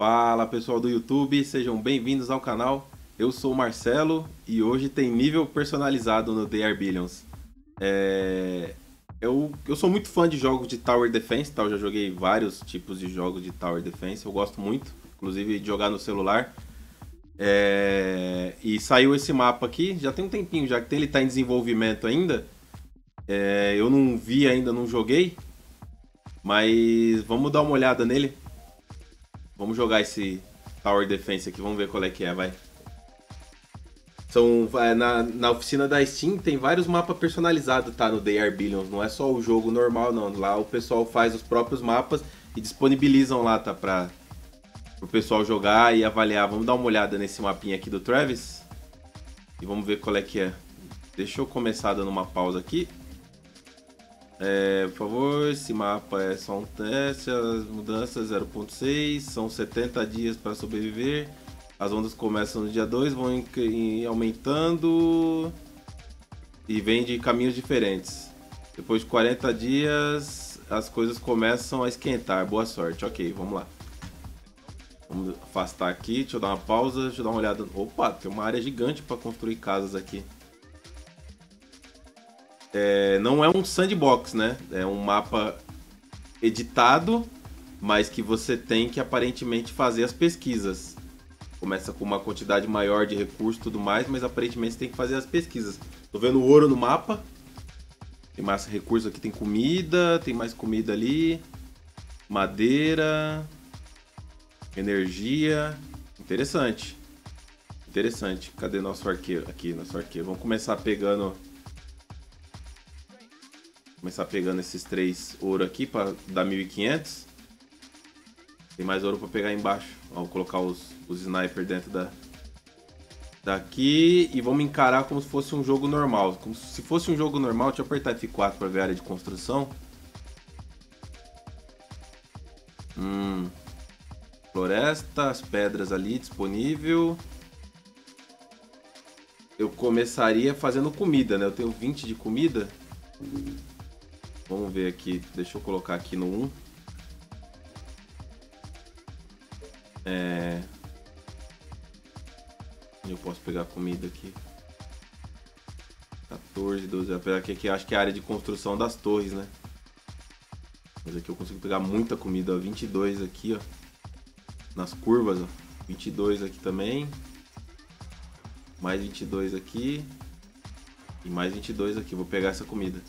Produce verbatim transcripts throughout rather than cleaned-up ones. Fala pessoal do YouTube, sejam bem-vindos ao canal. Eu sou o Marcelo e hoje tem nível personalizado no They are Billions. É... Eu, eu sou muito fã de jogos de Tower Defense, tá? Eu já joguei vários tipos de jogos de Tower Defense, eu gosto muito, inclusive de jogar no celular. É... E saiu esse mapa aqui, já tem um tempinho já que ele tá em desenvolvimento ainda. É... Eu não vi ainda, não joguei, mas vamos dar uma olhada nele. Vamos jogar esse Tower Defense aqui, vamos ver qual é que é, vai. São, na, na oficina da Steam tem vários mapas personalizados, tá, no They are Billions. Não é só o jogo normal, não. Lá o pessoal faz os próprios mapas e disponibilizam lá, tá, pra o pessoal jogar e avaliar. Vamos dar uma olhada nesse mapinha aqui do Travis e vamos ver qual é que é. Deixa eu começar dando uma pausa aqui. É, por favor, esse mapa é só um teste, as mudanças zero ponto seis, são setenta dias para sobreviver, as ondas começam no dia dois, vão em, em, aumentando e vêm de caminhos diferentes. Depois de quarenta dias as coisas começam a esquentar, boa sorte, ok, vamos lá. Vamos afastar aqui, deixa eu dar uma pausa, deixa eu dar uma olhada, opa, tem uma área gigante para construir casas aqui. É, não é um sandbox, né? É um mapa editado, mas que você tem que aparentemente fazer as pesquisas. Começa com uma quantidade maior de recursos e tudo mais, mas aparentemente você tem que fazer as pesquisas. Tô vendo ouro no mapa. Tem mais recursos aqui, tem comida, tem mais comida ali. Madeira. Energia. Interessante. Interessante. Cadê nosso arqueiro? Aqui, nosso arqueiro. Vamos começar pegando... Começar pegando esses três ouro aqui para dar mil e quinhentos. Tem mais ouro para pegar embaixo. Ó, vou colocar os, os sniper dentro da daqui e vamos encarar como se fosse um jogo normal. Como se fosse um jogo normal, deixa eu apertar F quatro para ver a área de construção. Hum. Floresta, as pedras ali disponível. Eu começaria fazendo comida, né? Eu tenho vinte de comida. Vamos ver aqui, deixa eu colocar aqui no um. É... Eu posso pegar comida aqui. quatorze, doze, eu pegar aqui, aqui acho que é a área de construção das torres, né? Mas aqui eu consigo pegar muita comida, ó. vinte e dois aqui, ó. Nas curvas, ó. vinte e dois aqui também. Mais vinte e dois aqui. E mais vinte e dois aqui, vou pegar essa comida.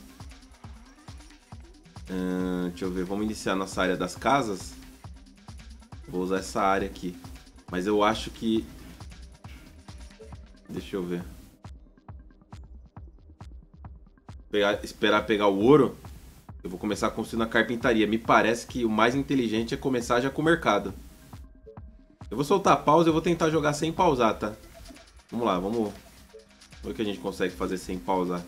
Hum, deixa eu ver, vamos iniciar nossa área das casas. Vou usar essa área aqui. Mas eu acho que... Deixa eu ver. Pegar, esperar pegar o ouro. Eu vou começar a construir na carpintaria. Me parece que o mais inteligente é começar já com o mercado. Eu vou soltar a pausa, eu vou tentar jogar sem pausar, tá? Vamos lá, vamos... Vamos ver o que a gente consegue fazer sem pausar.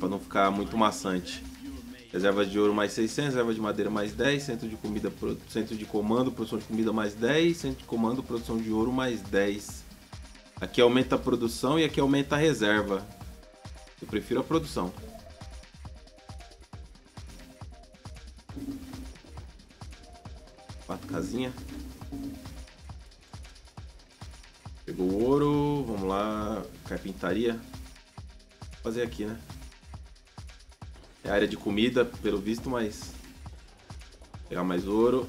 Pra não ficar muito maçante. Reserva de ouro mais seiscentos, reserva de madeira mais dez, centro de comida, pro... centro de comando, produção de comida mais dez, centro de comando, produção de ouro mais dez. Aqui aumenta a produção e aqui aumenta a reserva. Eu prefiro a produção. Quatro casinhas. Pegou o ouro, vamos lá, carpintaria. Vou fazer aqui, né? É área de comida, pelo visto, mas... Vou pegar mais ouro.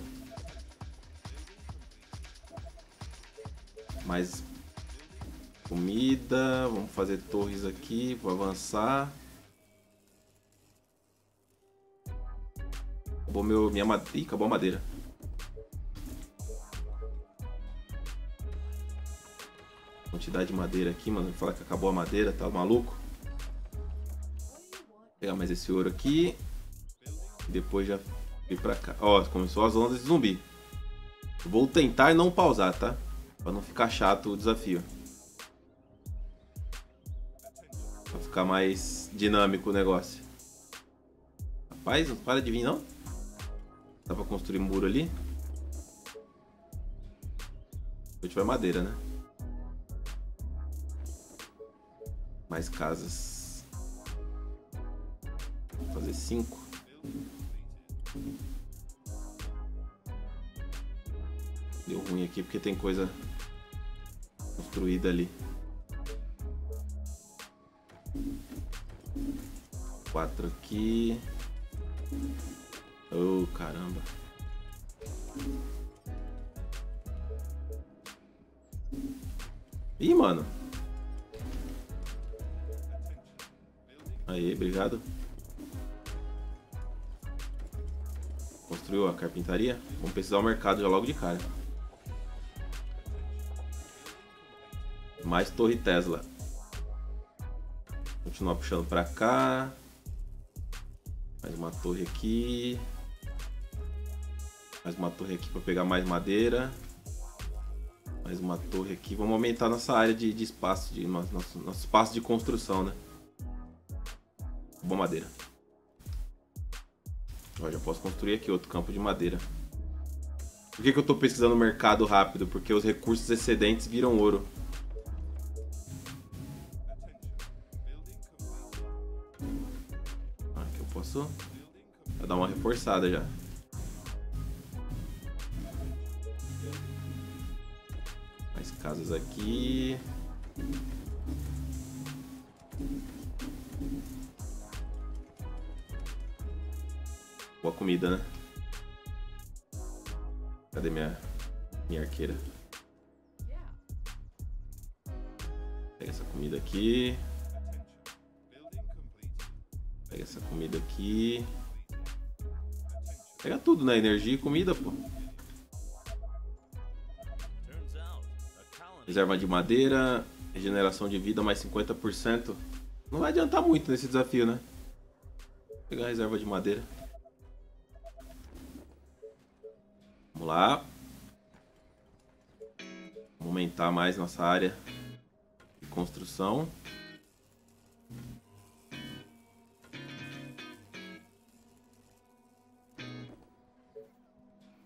Mais comida. Vamos fazer torres aqui, vou avançar. Acabou meu, minha madeira. Ih, acabou a madeira. Quantidade de madeira aqui, mano. Vou falar que acabou a madeira, tá maluco? Vou pegar mais esse ouro aqui. E depois já ir pra cá. Ó, começou as ondas de zumbi. Vou tentar não pausar, tá? Pra não ficar chato o desafio. Pra ficar mais dinâmico o negócio. Rapaz, não para de vir, não? Dá pra construir muro ali? Se eu tiver madeira, né? Mais casas. Fazer cinco. Deu ruim aqui porque tem coisa construída ali. Quatro aqui. Oh, caramba. Ih, mano. Aí, obrigado. Construiu a carpintaria? Vamos precisar do mercado já logo de cara. Mais torre Tesla. Continuar puxando pra cá. Mais uma torre aqui. Mais uma torre aqui pra pegar mais madeira. Mais uma torre aqui. Vamos aumentar nossa área de, de espaço, de, nosso, nosso espaço de construção, né? Boa madeira. Ó, já posso construir aqui outro campo de madeira. Por que que eu tô pesquisando o mercado rápido? Porque os recursos excedentes viram ouro. Aqui eu posso dar uma reforçada já. Mais casas aqui. Boa comida, né? Cadê minha, minha arqueira? Pega essa comida aqui. Pega essa comida aqui. Pega tudo, né? Energia e comida, pô. Reserva de madeira. Regeneração de vida mais cinquenta por cento. Não vai adiantar muito nesse desafio, né? Vou pegar a reserva de madeira. Vamos lá. Vamos aumentar mais nossa área de construção.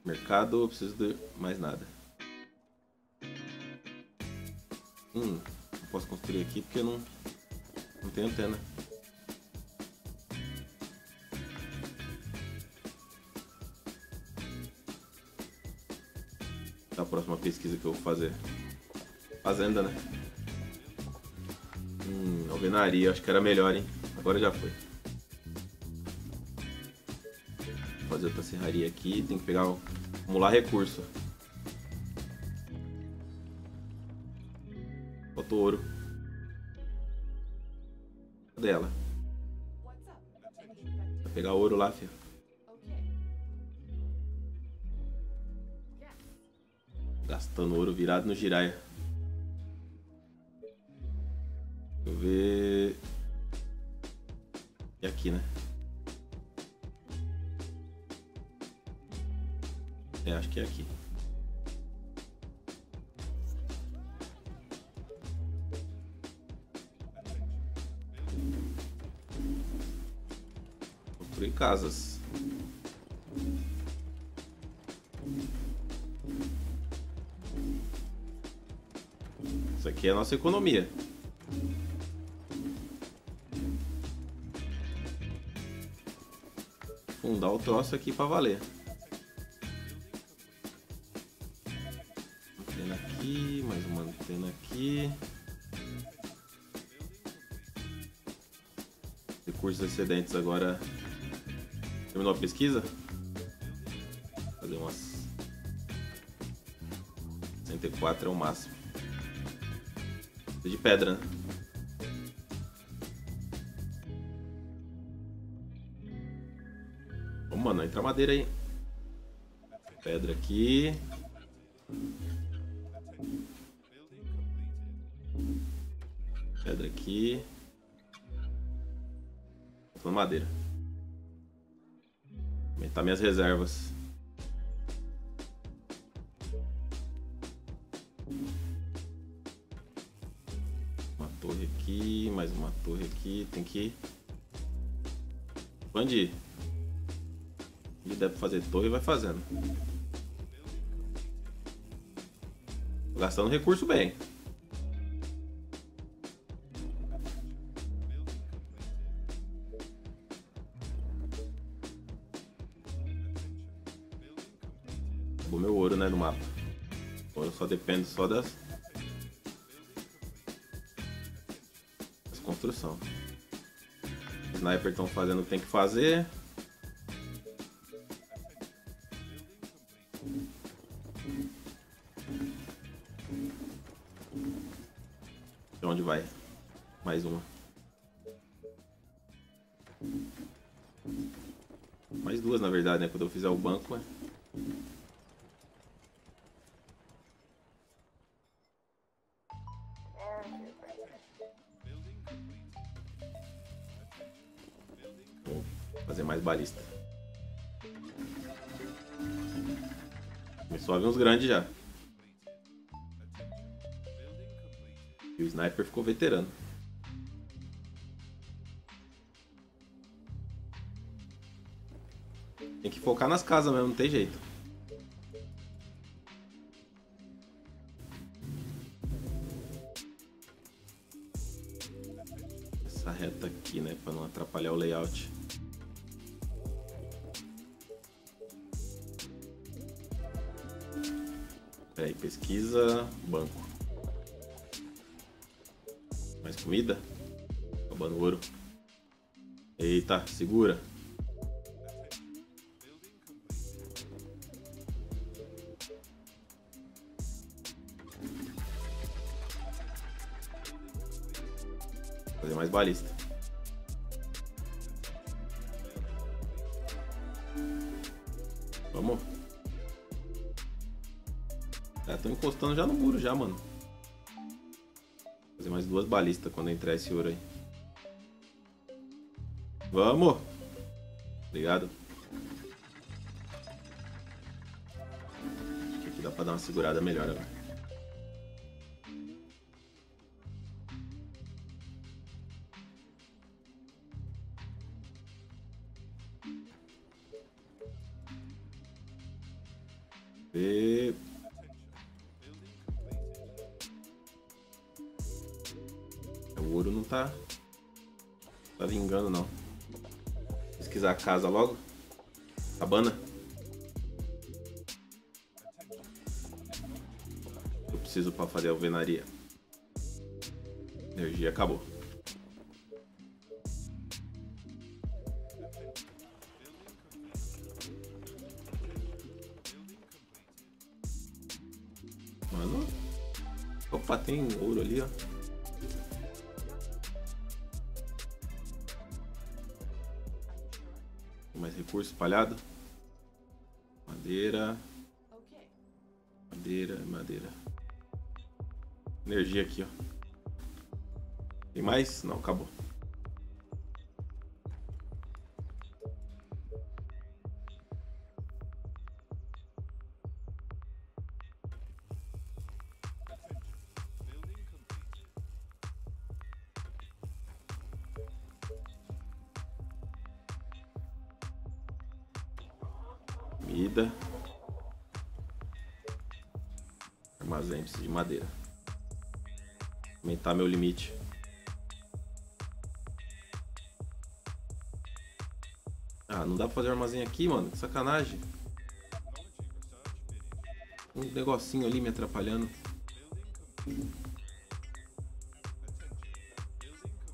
Mercado, eu preciso de mais nada. Hum, não posso construir aqui porque eu não, não tenho antena. A próxima pesquisa que eu vou fazer. Fazenda, né? Hum, alvenaria, acho que era melhor, hein? Agora já foi. Vou fazer outra serraria aqui, tem que pegar, acumular recurso. Faltou ouro. Cadê ela? Vai pegar ouro lá, filho. Gastando ouro virado no giraia. Deixa eu ver. E aqui, né? É, acho que é aqui. Construir casas. Aqui é a nossa economia. Fundar o troço aqui pra valer. Antena aqui, mais uma antena aqui. Recursos excedentes agora. Terminou a pesquisa? Fazer umas. cento e quatro é o máximo. De pedra, né? Ô, mano, entra madeira aí. Pedra aqui. Pedra aqui. Faltando madeira. Aumentar minhas reservas. Mais uma torre aqui, tem que expandir. Se der pra fazer torre, vai fazendo. Tô gastando recurso bem. Acabou meu ouro, né, no mapa. Pô, eu só dependo só das... das construção. Sniper estão fazendo o que tem que fazer. De onde vai? Mais uma. Mais duas, na verdade, né? Quando eu fizer o banco, é... Vou fazer mais balista. Começou a vir uns grandes já. E o sniper ficou veterano. Tem que focar nas casas mesmo, não tem jeito. Essa reta aqui, né, pra não atrapalhar o layout. Peraí, pesquisa, banco. Mais comida? Acabando ouro. Eita, segura. Fazer mais balista. Vamos. Já tô encostando já no muro já, mano. Fazer mais duas balistas quando entrar esse ouro aí. Vamos! Obrigado. Acho que aqui dá pra dar uma segurada melhor agora. E... o ouro não tá... tá vingando, não. Pesquisar a casa logo. Cabana. Eu preciso pra fazer a alvenaria. Energia acabou. Mano. Opa, tem ouro ali, ó. Mais recurso espalhado. Madeira. Madeira, madeira. Energia aqui, ó. Tem mais? Não, acabou. Comida. Armazém, preciso de madeira. Aumentar meu limite. Ah, não dá pra fazer armazém aqui, mano. Que sacanagem. Um negocinho ali me atrapalhando.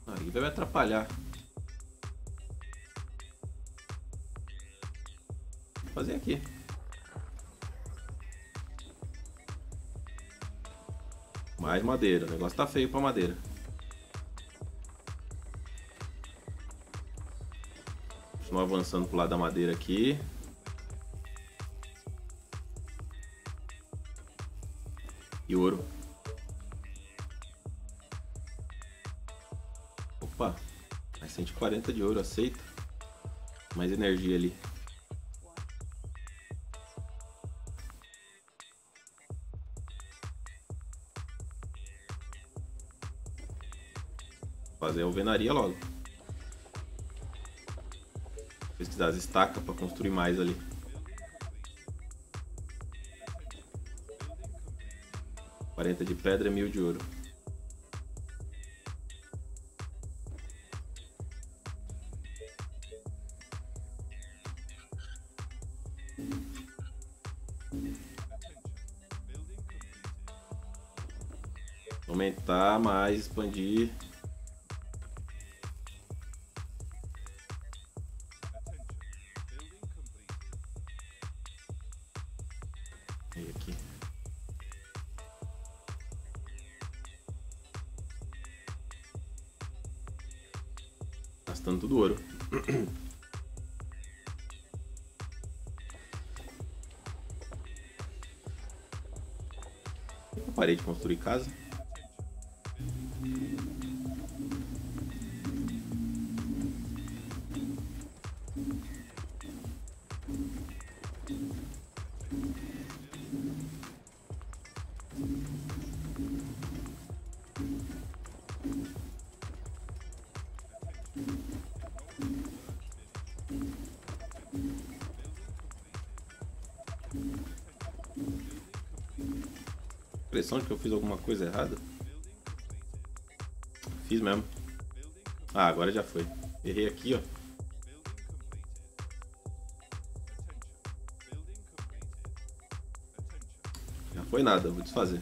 Ah, ele vai me atrapalhar. Fazer aqui. Mais madeira. O negócio tá feio pra madeira. Continuar avançando pro lado da madeira aqui. E ouro. Opa. Mais cento e quarenta de ouro, aceita. Mais energia ali. Fazer a alvenaria logo. Pesquisar as estacas para construir mais ali. quarenta de pedra e mil de ouro. Aumentar mais, expandir. Gastando tudo ouro. Eu parei de construir casa. Impressão de que eu fiz alguma coisa errada? Fiz mesmo. Ah, agora já foi. Errei aqui, ó. Já foi nada, vou desfazer.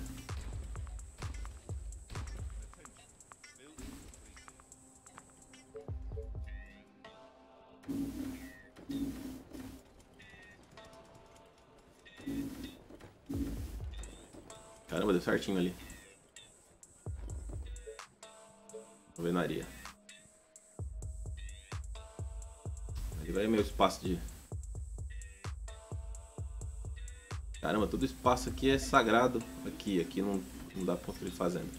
Caramba, deu certinho ali. Alvenaria. Ali vai meu espaço de... Caramba, todo espaço aqui é sagrado. Aqui, aqui não, não dá pra construir fazenda.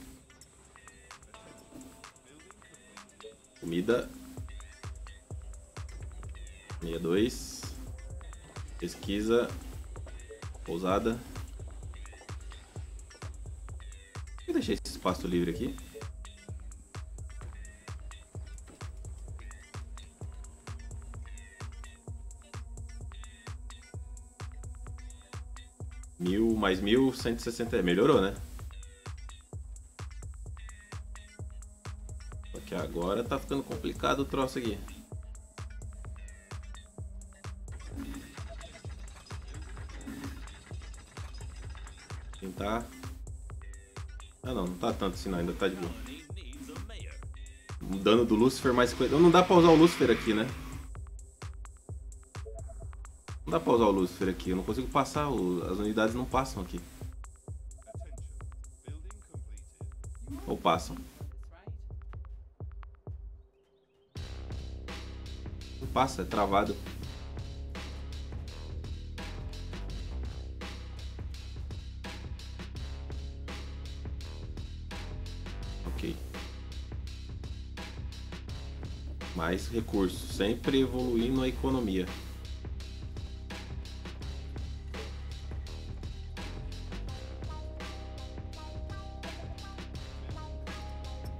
Comida. sessenta e dois. Pesquisa. Pousada. Eu deixei esse espaço livre aqui. Mil mais mil, cento e sessenta. Melhorou, né? Só que agora tá ficando complicado o troço aqui. Tentar. Ah não, não tá tanto assim não, ainda tá de boa. O dano do Lúcifer mais cinquenta. Não dá pra usar o Lúcifer aqui, né? Não dá pra usar o Lúcifer aqui, eu não consigo passar, o... as unidades não passam aqui. Ou passam? Não passa, é travado. Mais recursos, sempre evoluindo a economia.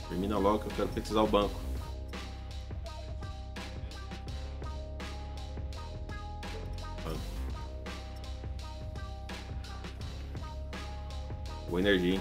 Termina logo que eu quero pesquisar o banco. Boa energia, hein?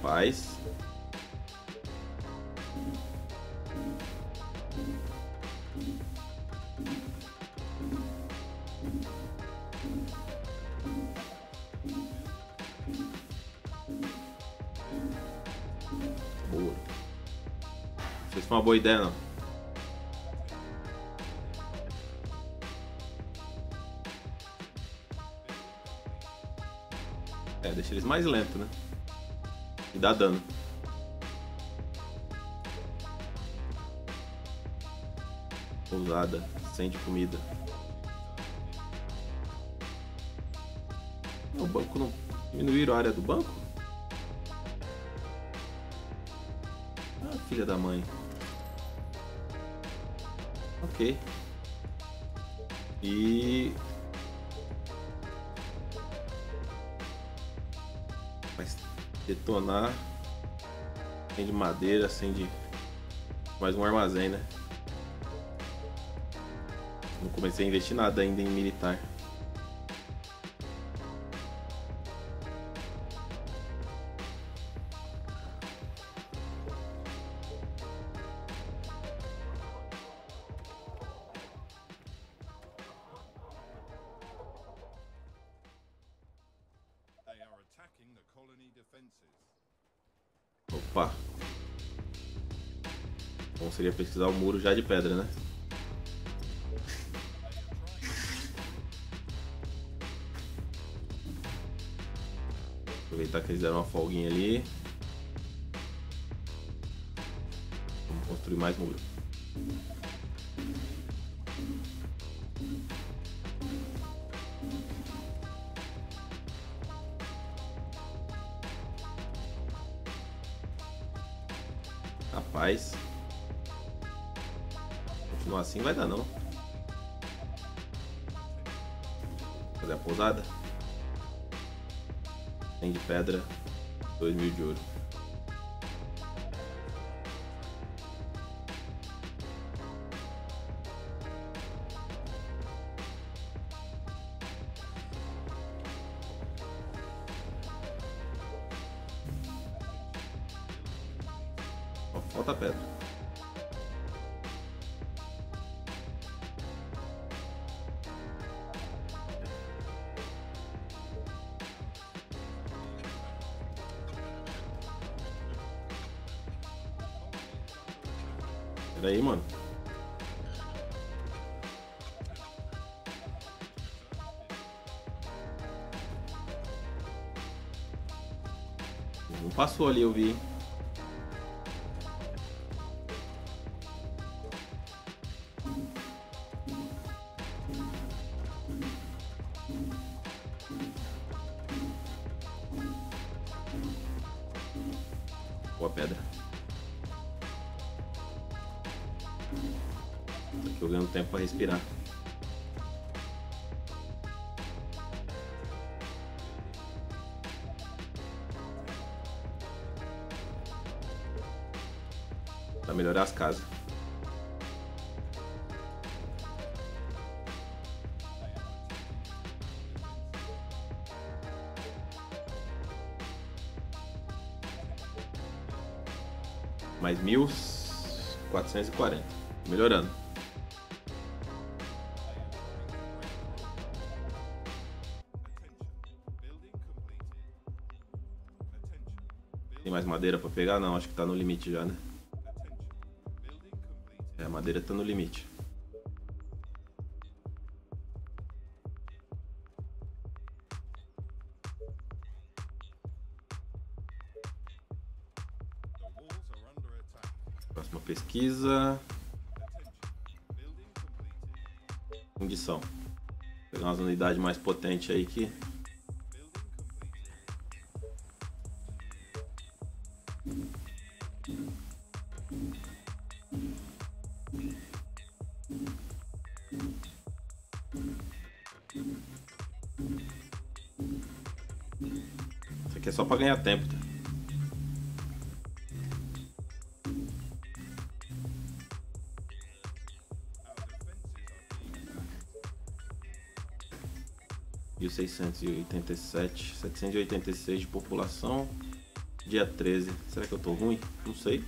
Paz. Boa. Não sei se foi uma boa ideia, não. É, deixa eles mais lentos, né? E dá dano. Pousada, sente comida. O banco não... Diminuíram a área do banco? Ah, filha da mãe. Ok. E... Mas... detonar tem de madeira, tem de... mais um armazém, né? Não comecei a investir nada ainda em militar. Opa! Bom seria pesquisar o muro já de pedra, né? Aproveitar que eles deram uma folguinha ali. Vamos construir mais muro. Rapaz, continuar assim vai dar não. Fazer a pousada. Tem de pedra, dois mil de ouro. Falta pedra. Pera aí, mano. Não passou ali, eu vi. Boa pedra. Tô aqui jogando tempo para respirar. Para melhorar as casas. Mais mil quatrocentos e quarenta. Melhorando. Tem mais madeira para pegar? Não, acho que tá no limite já, né? É, a madeira tá no limite. Próxima pesquisa. Fundição. Vou pegar umas unidades mais potentes aí que. Isso aqui é só para ganhar tempo, tá? mil seiscentos e oitenta e sete, setecentos e oitenta e seis de população, dia treze. Será que eu tô ruim? Não sei.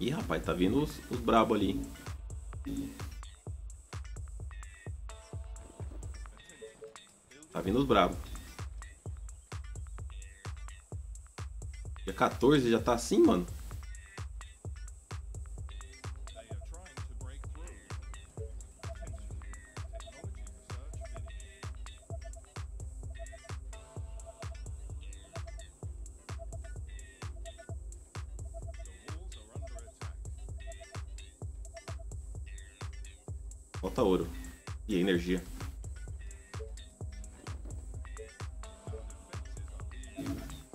Ih, rapaz, tá vindo os, os brabo ali. Tá vindo os bravos. Dia quatorze já tá assim, mano. Falta ouro e energia.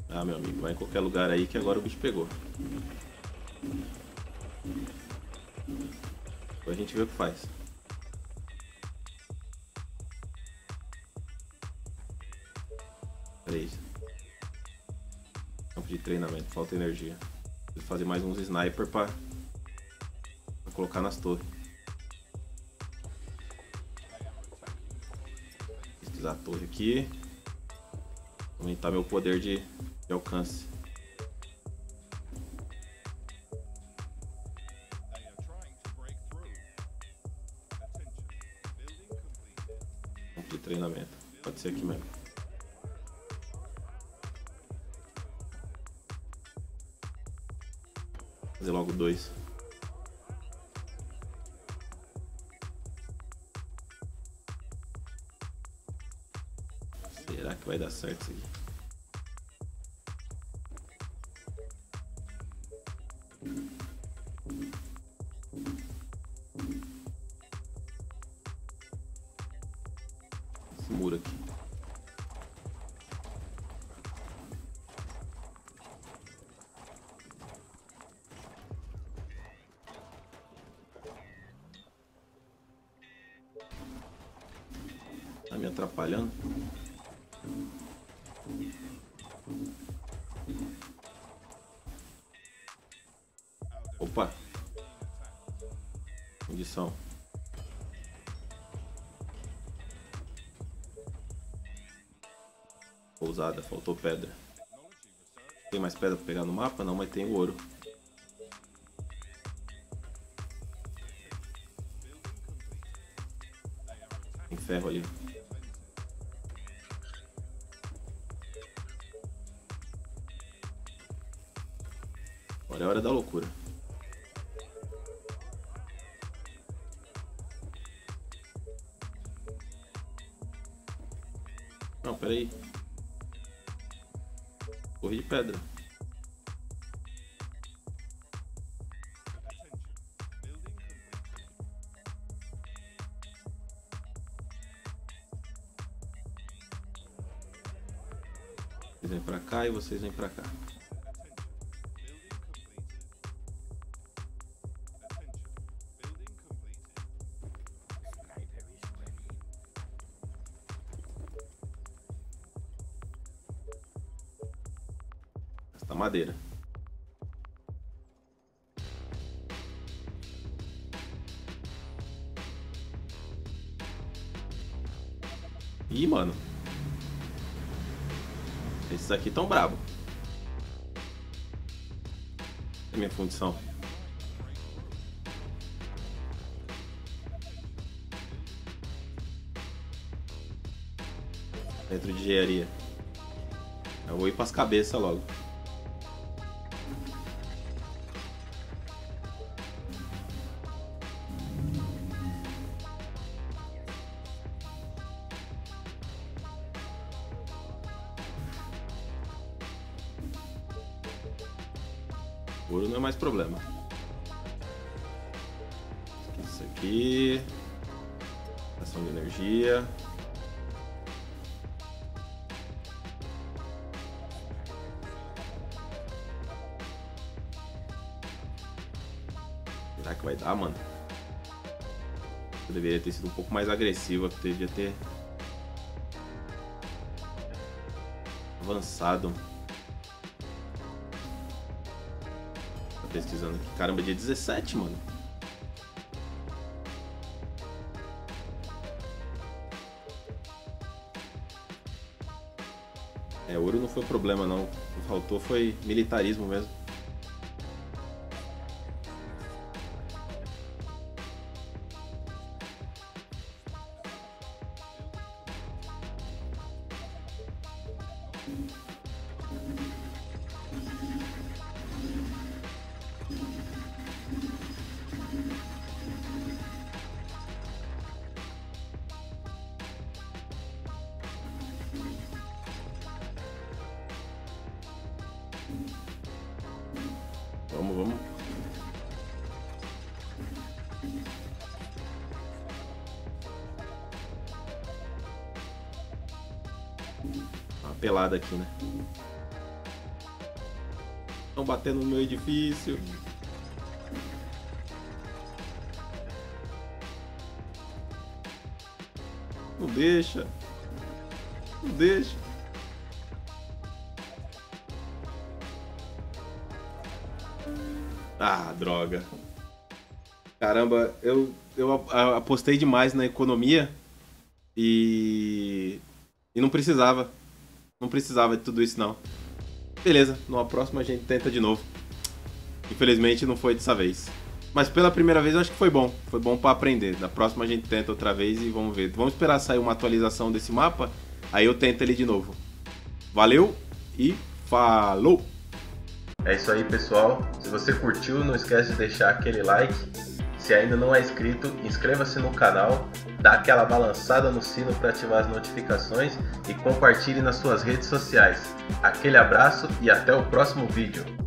Ah, meu amigo, vai em qualquer lugar aí que agora o bicho pegou. Depois a gente vê o que faz. três. Campo de treinamento, falta energia. Preciso fazer mais uns sniper pra, pra colocar nas torres. Pesquisar a torre aqui. Aumentar meu poder de, de alcance. Campo de treinamento, pode ser aqui mesmo. Fazer logo dois. Será que vai dar certo isso aqui? Esse muro aqui. Tá me atrapalhando. Opa! Condição. Pousada, faltou pedra. Tem mais pedra pra pegar no mapa? Não, mas tem o ouro. Tem ferro ali. Olha a hora da loucura. Não, peraí. Torre de pedra. Vocês vêm pra cá e vocês vêm pra cá. Madeira. Ih, mano. Esses aqui tão brabo. É minha fundição. Dentro de engenharia. Eu vou ir pras cabeças logo. Ouro não é mais problema. Isso aqui. Ação de energia. Será que vai dar, mano? Eu deveria ter sido um pouco mais agressiva. Deveria ter avançado. Pesquisando aqui. Caramba, dia dezessete, mano. É, ouro não foi problema, não. O que faltou foi militarismo mesmo. Vamos, vamos. Uma pelada aqui, né? Estão batendo no meu edifício. Não deixa. Não deixa. Ah, droga. Caramba, eu, eu apostei demais na economia e... E não precisava. Não precisava de tudo isso, não. Beleza, numa próxima a gente tenta de novo. Infelizmente não foi dessa vez. Mas pela primeira vez eu acho que foi bom. Foi bom pra aprender. Na próxima a gente tenta outra vez e vamos ver. Vamos esperar sair uma atualização desse mapa. Aí eu tento ele de novo. Valeu e falou! É isso aí, pessoal. Se você curtiu, não esquece de deixar aquele like. Se ainda não é inscrito, inscreva-se no canal. Dá aquela balançada no sino para ativar as notificações. E compartilhe nas suas redes sociais. Aquele abraço e até o próximo vídeo.